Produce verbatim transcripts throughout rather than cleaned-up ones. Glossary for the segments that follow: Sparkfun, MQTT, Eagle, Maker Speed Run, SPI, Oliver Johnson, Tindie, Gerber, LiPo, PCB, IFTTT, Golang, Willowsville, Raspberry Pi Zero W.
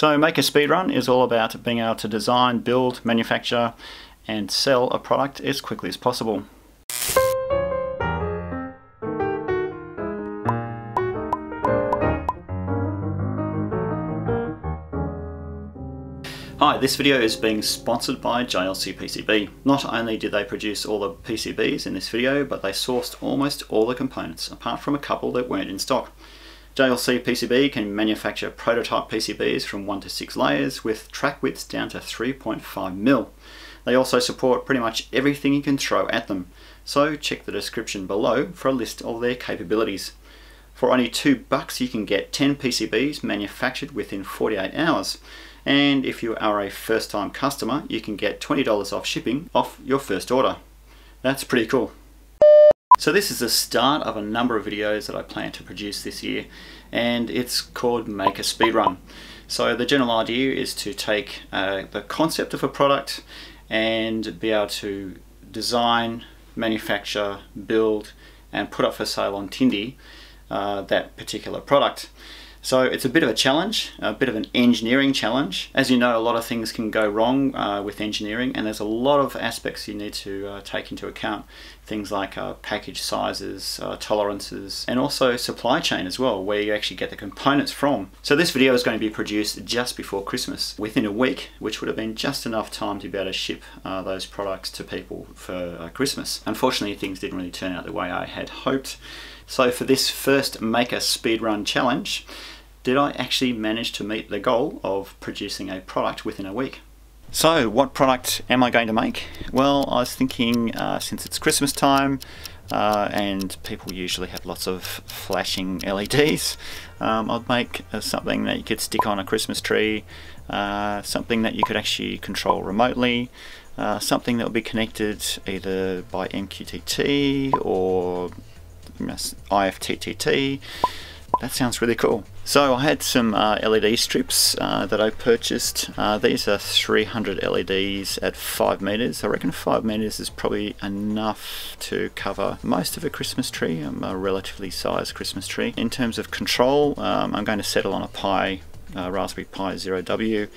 So Maker Speedrun is all about being able to design, build, manufacture and sell a product as quickly as possible. Hi, this video is being sponsored by J L C P C B. Not only did they produce all the P C Bs in this video, but they sourced almost all the components, apart from a couple that weren't in stock. J L C P C B can manufacture prototype P C Bs from one to six layers with track widths down to three point five mil. They also support pretty much everything you can throw at them, so check the description below for a list of their capabilities. For only two bucks you can get ten P C Bs manufactured within forty-eight hours. And if you are a first-time customer, you can get twenty dollars off shipping off your first order. That's pretty cool. So this is the start of a number of videos that I plan to produce this year, and it's called Maker Speedrun. So the general idea is to take uh, the concept of a product and be able to design, manufacture, build, and put up for sale on Tindie uh, that particular product. So it's a bit of a challenge, a bit of an engineering challenge. As you know, a lot of things can go wrong uh, with engineering, and there's a lot of aspects you need to uh, take into account. Things like uh, package sizes, uh, tolerances, and also supply chain as well, where you actually get the components from. So this video is going to be produced just before Christmas, within a week, which would have been just enough time to be able to ship uh, those products to people for uh, Christmas. Unfortunately, things didn't really turn out the way I had hoped. So for this first Maker Speedrun challenge, did I actually manage to meet the goal of producing a product within a week? So what product am I going to make? Well, I was thinking uh, since it's Christmas time uh, and people usually have lots of flashing L E Ds, um, I'd make uh, something that you could stick on a Christmas tree, uh, something that you could actually control remotely, uh, something that would be connected either by M Q T T or I F T T T. That sounds really cool. So I had some uh, L E D strips uh, that I purchased. Uh, these are three hundred L E Ds at five meters. I reckon five meters is probably enough to cover most of a Christmas tree, um, a relatively sized Christmas tree. In terms of control, um, I'm going to settle on a Pi, uh, Raspberry Pi Zero W.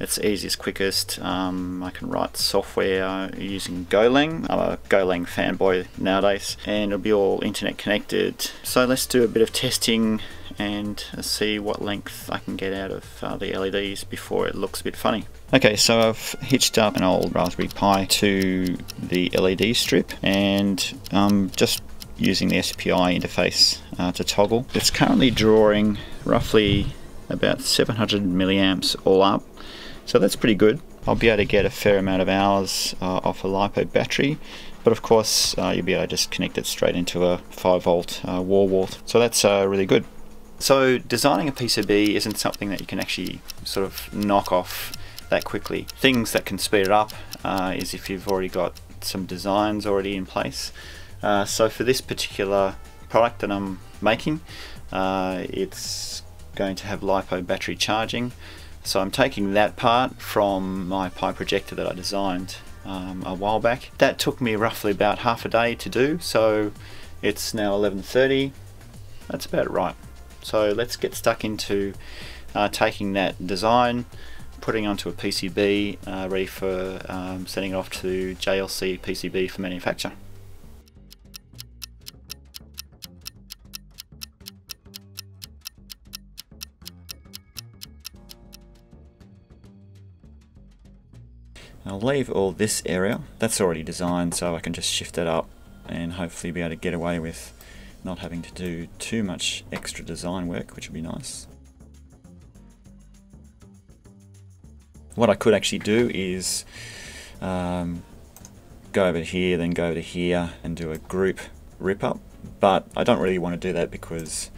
It's easiest, quickest. Um, I can write software using Golang. I'm a Golang fanboy nowadays, and it'll be all internet connected. So let's do a bit of testing and see what length I can get out of uh, the L E Ds before it looks a bit funny. Okay, so I've hitched up an old Raspberry Pi to the L E D strip, and um, just using the S P I interface uh, to toggle. It's currently drawing roughly about seven hundred milliamps all up, so that's pretty good. I'll be able to get a fair amount of hours uh, off a LiPo battery, but of course uh, you'll be able to just connect it straight into a five volt uh, wall wart, so that's uh, really good. So designing a P C B isn't something that you can actually sort of knock off that quickly. Things that can speed it up uh, is if you've already got some designs already in place. Uh, so for this particular product that I'm making, uh, it's going to have LiPo battery charging. So I'm taking that part from my Pi projector that I designed um, a while back. That took me roughly about half a day to do, so it's now eleven thirty. That's about right. So let's get stuck into uh, taking that design, putting onto a P C B, uh, ready for um, sending it off to J L C P C B for manufacture. I'll leave all this area. That's already designed, so I can just shift that up and hopefully be able to get away with not having to do too much extra design work, which would be nice. What I could actually do is um, go over here, then go over to here and do a group rip up, but I don't really want to do that because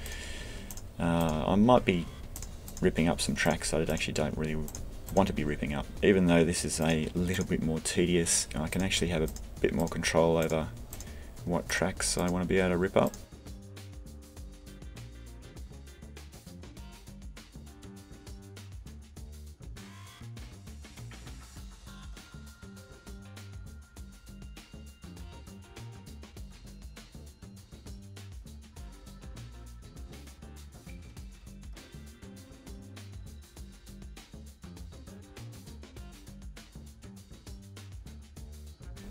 uh, I might be ripping up some tracks that I actually don't really want to be ripping up. Even though this is a little bit more tedious, I can actually have a bit more control over what tracks I want to be able to rip up.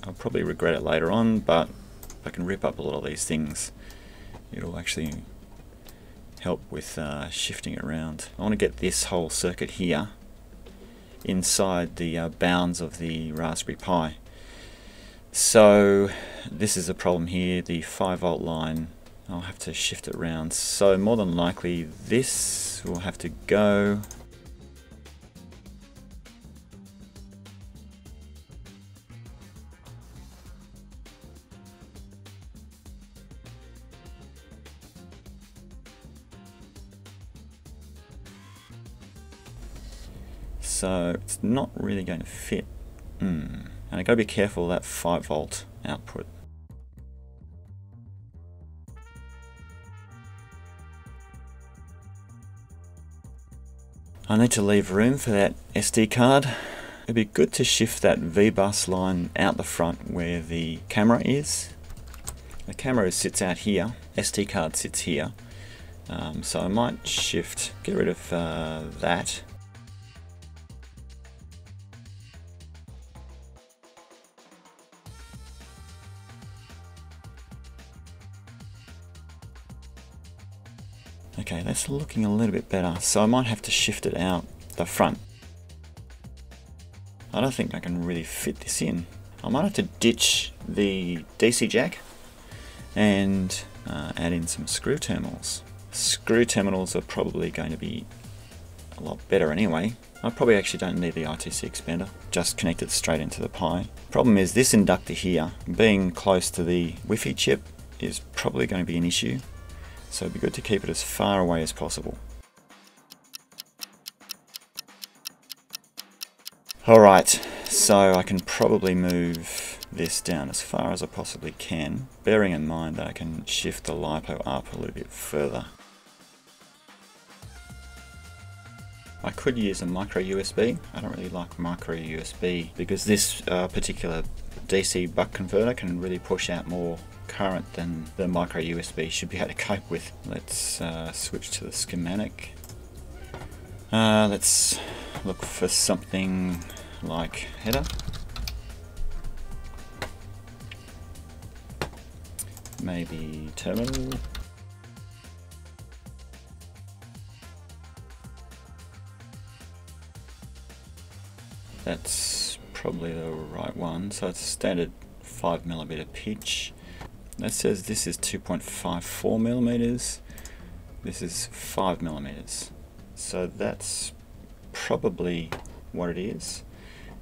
I'll probably regret it later on, but if I can rip up a lot of these things, it'll actually help with uh, shifting it around. I want to get this whole circuit here inside the uh, bounds of the Raspberry Pi. So this is a problem here, the five volt line. I'll have to shift it around. So more than likely this will have to go. So it's not really going to fit. Mm. And I've got to be careful of that five volt output. I need to leave room for that S D card. It'd be good to shift that V bus line out the front where the camera is. The camera sits out here, S D card sits here. Um, so I might shift, get rid of uh, that. Okay, that's looking a little bit better, so I might have to shift it out the front. I don't think I can really fit this in. I might have to ditch the D C jack and uh, add in some screw terminals. Screw terminals are probably going to be a lot better anyway. I probably actually don't need the I T C expander, just connect it straight into the Pi. Problem is this inductor here, being close to the Wi-Fi chip, is probably going to be an issue. So it'd be good to keep it as far away as possible. Alright, so I can probably move this down as far as I possibly can, bearing in mind that I can shift the LiPo up a little bit further. I could use a micro U S B. I don't really like micro U S B because this uh, particular D C buck converter can really push out more current than the micro U S B should be able to cope with. Let's uh, switch to the schematic. Uh, let's look for something like header. Maybe terminal. That's probably the right one. So it's a standard five millimeter pitch. That says this is two point five four millimeters, this is five millimeters. So that's probably what it is.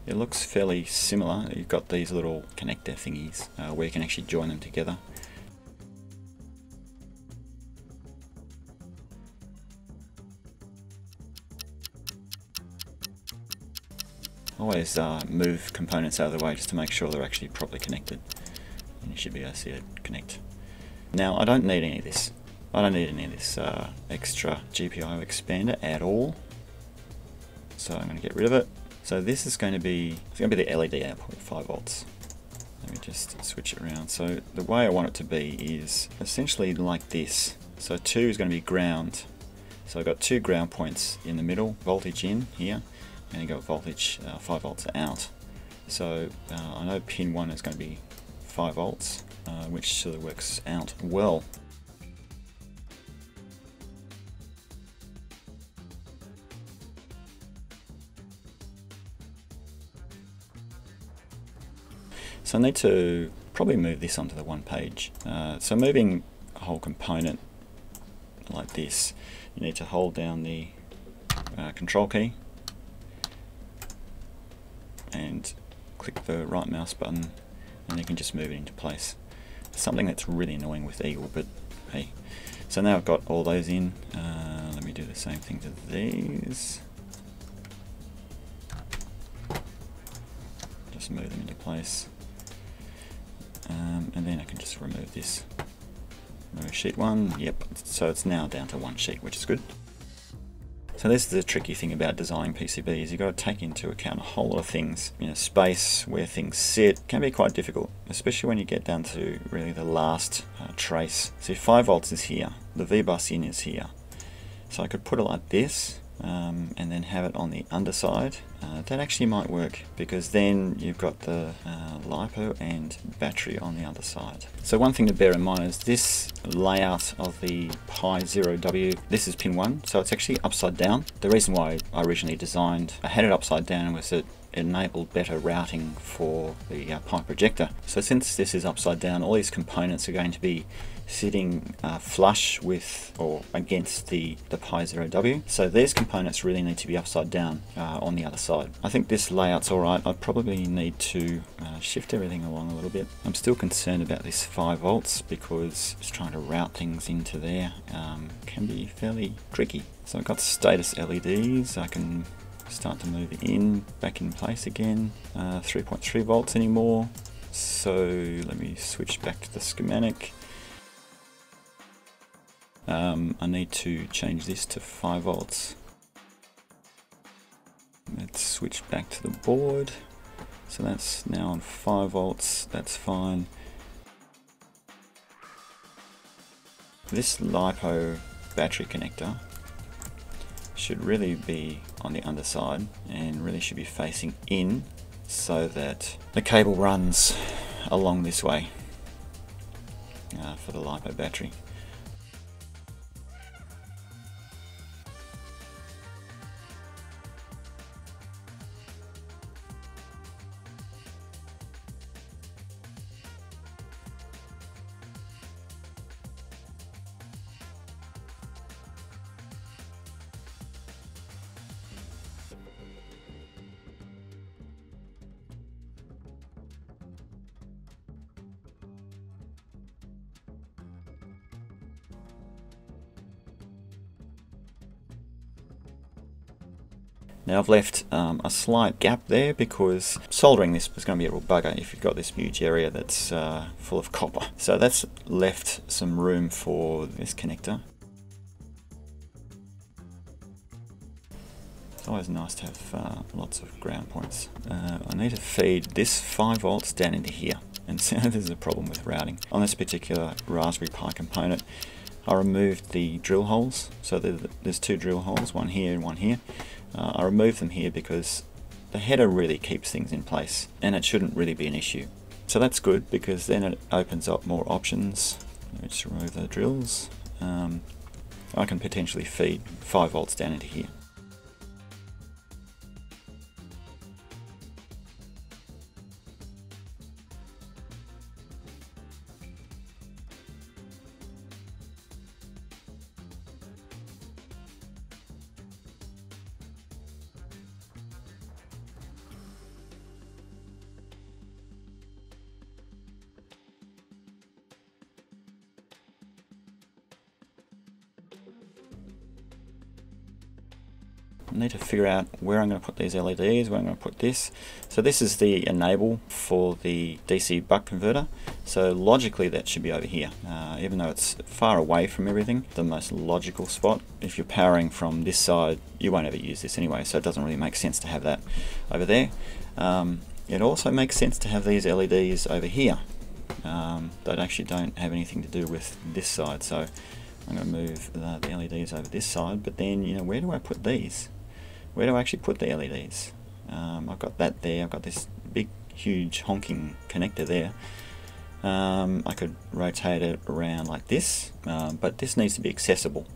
It looks fairly similar. You've got these little connector thingies uh, where you can actually join them together. Always uh, move components out of the way just to make sure they're actually properly connected. And you should be able to see it connect. Now I don't need any of this. I don't need any of this uh, extra G P I O expander at all. So I'm going to get rid of it. So this is going to be it's going to be the L E D output, five volts. Let me just switch it around. So the way I want it to be is essentially like this. So two is going to be ground. So I've got two ground points in the middle, voltage in here, and you got voltage uh, five volts out. So uh, I know pin one is going to be five volts, uh, which sort of works out well. So I need to probably move this onto the one page. Uh, so moving a whole component like this, you need to hold down the uh, control key and click the right mouse button, and you can just move it into place. Something that's really annoying with Eagle, but hey. So now I've got all those in. Uh, let me do the same thing to these. Just move them into place. Um, and then I can just remove this. Remove sheet one, yep. So it's now down to one sheet, which is good. So this is the tricky thing about designing P C Bs. You've got to take into account a whole lot of things. You know, space, where things sit, can be quite difficult, especially when you get down to really the last uh, trace. See, five volts is here, the V bus in is here. So I could put it like this, um, and then have it on the underside, uh, that actually might work, because then you've got the uh, LiPo and battery on the other side. So one thing to bear in mind is this layout of the Pi Zero W, this is pin one, so it's actually upside down. The reason why I originally designed, I had it upside down, was that enabled better routing for the uh, Pi projector. So since this is upside down, all these components are going to be sitting uh, flush with or against the, the Pi Zero W. So these components really need to be upside down uh, on the other side. I think this layout's alright. I probably need to uh, shift everything along a little bit. I'm still concerned about this five volts, because it's trying to route things into there um, can be fairly tricky. So I've got status L E Ds. I can start to move it in, back in place again. Uh, three point three volts anymore. So let me switch back to the schematic. Um, I need to change this to five volts. Let's switch back to the board. So that's now on five volts, that's fine. This LiPo battery connector should really be on the underside and really should be facing in, so that the cable runs along this way uh, for the LiPo battery. Now I've left um, a slight gap there, because soldering this is going to be a real bugger if you've got this huge area that's uh, full of copper. So that's left some room for this connector. It's always nice to have uh, lots of ground points. Uh, I need to feed this five volts down into here, and so there's a problem with routing. On this particular Raspberry Pi component, I removed the drill holes, so there's two drill holes, one here and one here. Uh, I removed them here because the header really keeps things in place, and it shouldn't really be an issue. So that's good, because then it opens up more options. Let's remove the drills. Um, I can potentially feed five volts down into here. I need to figure out where I'm going to put these L E Ds, where I'm going to put this. So this is the enable for the D C buck converter. So logically that should be over here. Uh, even though it's far away from everything, the most logical spot. If you're powering from this side, you won't ever use this anyway, so it doesn't really make sense to have that over there. Um, it also makes sense to have these L E Ds over here. Um, they actually don't have anything to do with this side, so I'm going to move the, the L E Ds over this side, but then, you know, where do I put these? Where do I actually put the L E Ds? Um, I've got that there, I've got this big, huge honking connector there. Um, I could rotate it around like this, um, but this needs to be accessible.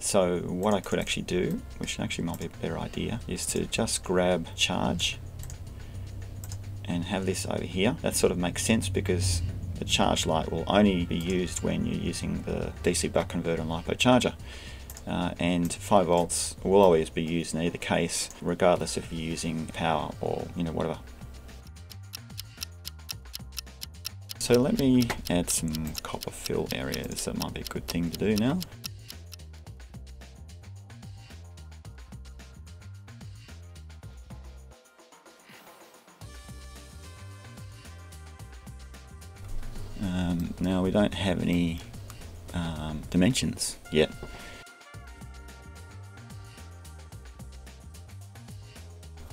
So what I could actually do, which actually might be a better idea, is to just grab charge and have this over here. That sort of makes sense, because the charge light will only be used when you're using the D C buck converter and LiPo charger. Uh, and five volts will always be used in either case, regardless if you're using power or, you know, whatever. So let me add some copper fill areas. That might be a good thing to do now. Um, now we don't have any um, dimensions yet.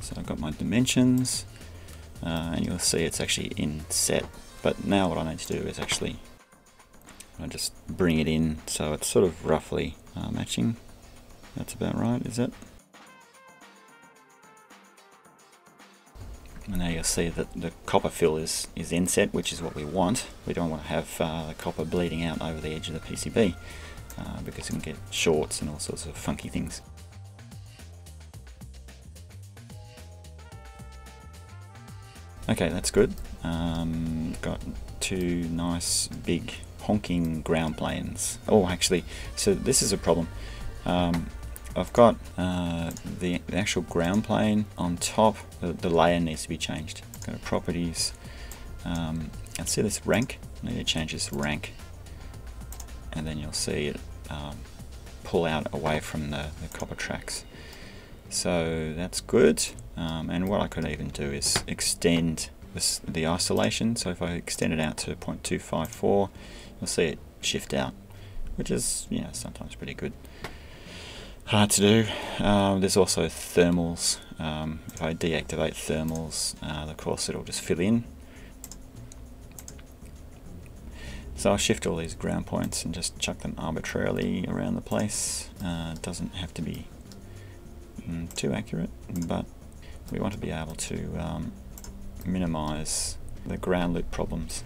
So I've got my dimensions, uh, and you'll see it's actually in set. But now what I need to do is actually, I just bring it in, so it's sort of roughly uh, matching. That's about right, is it? And now you'll see that the copper fill is, is inset, which is what we want. We don't want to have uh, the copper bleeding out over the edge of the P C B uh, because it can get shorts and all sorts of funky things. Okay, that's good. Um, got two nice big honking ground planes. Oh, actually, so this is a problem. Um, I've got uh, the, the actual ground plane on top. The, the layer needs to be changed. Go to properties um, and see this rank. I need to change this rank, and then you'll see it um, pull out away from the, the copper tracks. So that's good. Um, and what I could even do is extend this, the isolation. So if I extend it out to zero point two five four, you'll see it shift out, which is, you know, sometimes pretty good. Hard to do. Um, there's also thermals. Um, if I deactivate thermals, uh, the corset will just fill in. So I'll shift all these ground points and just chuck them arbitrarily around the place. Uh, it doesn't have to be mm, too accurate, but we want to be able to um, minimize the ground loop problems.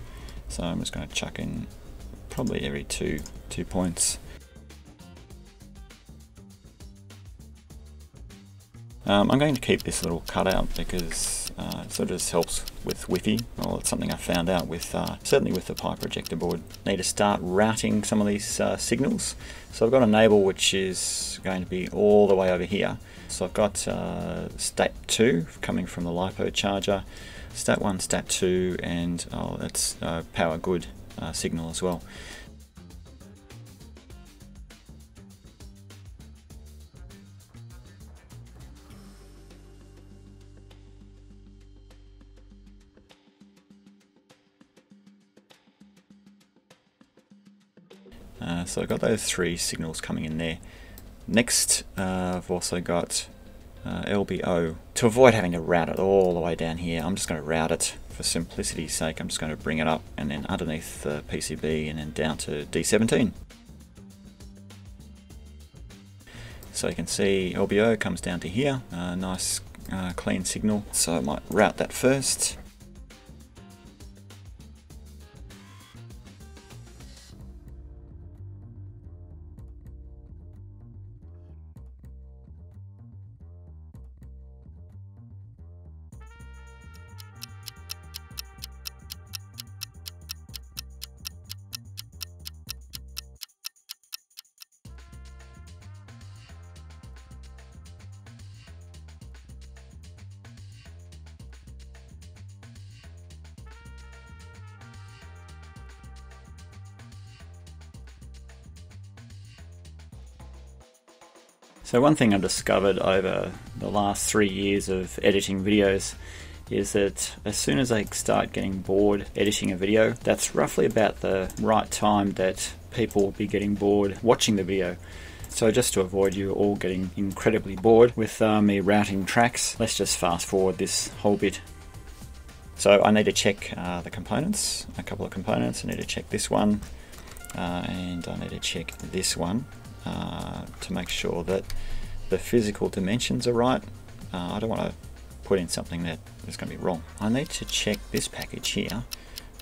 So I'm just going to chuck in probably every two, two points. Um, I'm going to keep this little cutout because uh, it sort of just helps with Wi-Fi. Well, it's something I found out with, uh, certainly with the Pi projector board. Need to start routing some of these uh, signals. So I've got enable, which is going to be all the way over here. So I've got uh, stat two coming from the LiPo charger, stat one, stat two, and oh, that's uh, power good uh, signal as well. Uh, so I've got those three signals coming in there. Next, uh, I've also got uh, L B O. To avoid having to route it all the way down here, I'm just going to route it for simplicity's sake. I'm just going to bring it up and then underneath the P C B and then down to D seventeen. So you can see L B O comes down to here. Uh, nice uh, clean signal. So I might route that first. So one thing I've discovered over the last three years of editing videos is that as soon as I start getting bored editing a video, that's roughly about the right time that people will be getting bored watching the video. So just to avoid you all getting incredibly bored with uh, me routing tracks, let's just fast forward this whole bit. So I need to check uh, the components, a couple of components. I need to check this one uh, and I need to check this one. Uh, to make sure that the physical dimensions are right. Uh, I don't want to put in something that is going to be wrong. I need to check this package here,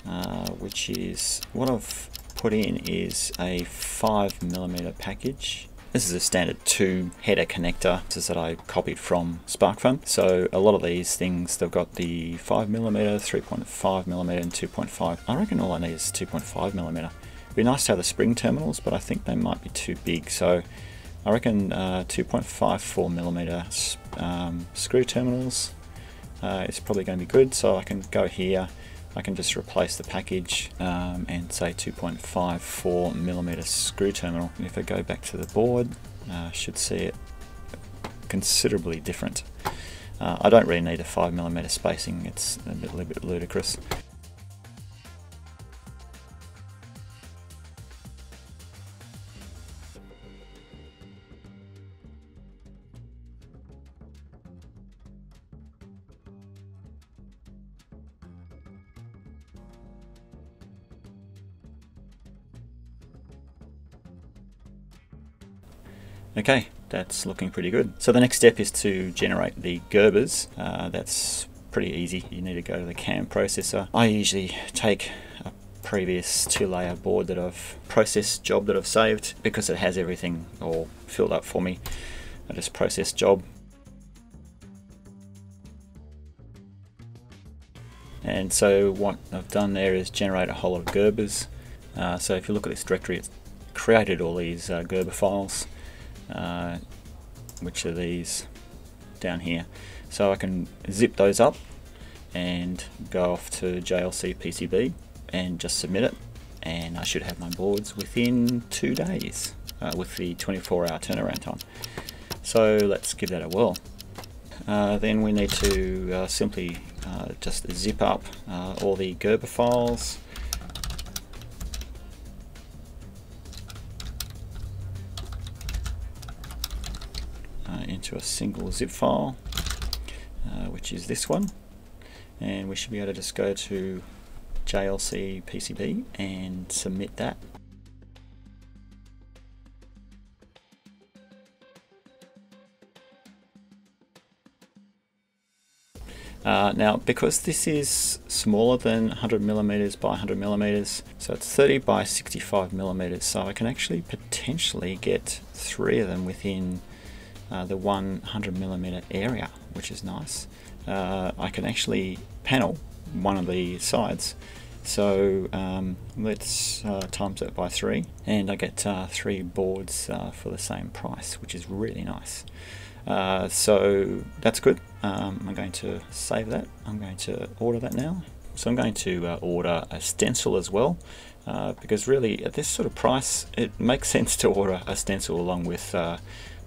uh, which is what I've put in is a five millimeter package. This is a standard two header connector. This is that I copied from Sparkfun. So a lot of these things, they've got the five millimeter, three point five millimeter and two point five. I reckon all I need is two point five millimeter. It'd be nice to have the spring terminals, but I think they might be too big. So I reckon uh, two point five four millimeter um, screw terminals uh, is probably going to be good. So I can go here, I can just replace the package um, and say two point five four millimeter screw terminal. And if I go back to the board, I uh, should see it considerably different. Uh, I don't really need a five millimeter spacing, it's a little bit ludicrous. Okay, that's looking pretty good. So the next step is to generate the Gerbers. Uh, that's pretty easy. You need to go to the C A M processor. I usually take a previous two layer board that I've processed job that I've saved, because it has everything all filled up for me. I just process job. And so what I've done there is generate a whole lot of Gerbers. Uh, so if you look at this directory, it's created all these uh, Gerber files, uh, which are these down here. So I can zip those up and go off to J L C P C B and just submit it. And I should have my boards within two days uh, with the twenty-four hour turnaround time. So let's give that a whirl. Uh, then we need to uh, simply uh, just zip up uh, all the Gerber files. Into a single zip file, uh, which is this one, and we should be able to just go to J L C P C B and submit that. Uh, now, because this is smaller than one hundred millimeters by one hundred millimeters, so it's thirty by sixty-five millimeters, so I can actually potentially get three of them within Uh, the one hundred millimeter area, which is nice. Uh, I can actually panel one of the sides. So um, let's uh, times it by three, and I get uh, three boards uh, for the same price, which is really nice. Uh, so that's good. Um, I'm going to save that. I'm going to order that now. So I'm going to uh, order a stencil as well, uh, because really at this sort of price, it makes sense to order a stencil along with uh,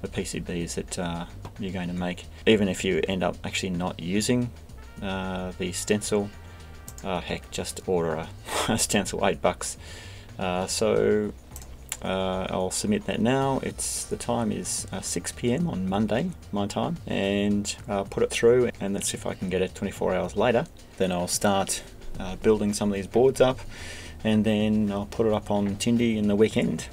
the P C Bs that uh, you're going to make, even if you end up actually not using uh, the stencil. Uh, heck, just order a, a stencil, eight bucks. Uh, so uh, I'll submit that now. It's the time is uh, six p m on Monday, my time, and I'll put it through. And let's see if I can get it twenty-four hours later. Then I'll start uh, building some of these boards up, and then I'll put it up on Tindie in the weekend.